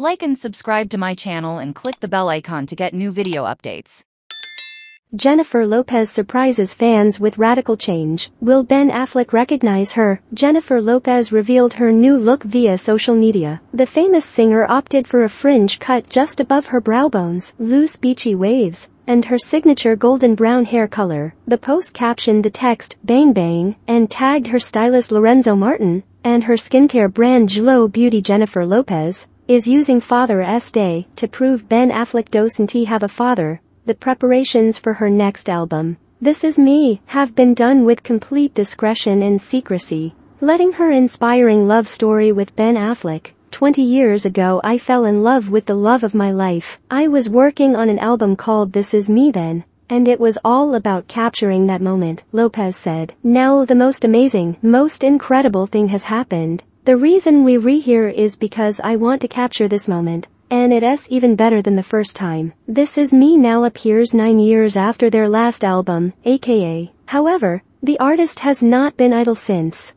Like and subscribe to my channel and click the bell icon to get new video updates. Jennifer Lopez surprises fans with radical change. Will Ben Affleck recognize her? Jennifer Lopez revealed her new look via social media. The famous singer opted for a fringe cut just above her brow bones, loose beachy waves, and her signature golden brown hair color. The post captioned the text, "Bang Bang," and tagged her stylist Lorenzo Martin, and her skincare brand J'Lo Beauty. Jennifer Lopez is using Father's Day to prove Ben Affleck doesn't have a father. The preparations for her next album, This Is Me, have been done with complete discretion and secrecy, letting her inspiring love story with Ben Affleck. 20 years ago I fell in love with the love of my life. I was working on an album called This Is Me Then, and it was all about capturing that moment," Lopez said. "Now the most amazing, most incredible thing has happened. The reason we rehear is because I want to capture this moment. And it's even better than the first time." This Is Me Now appears 9 years after their last album, AKA. However, the artist has not been idle since.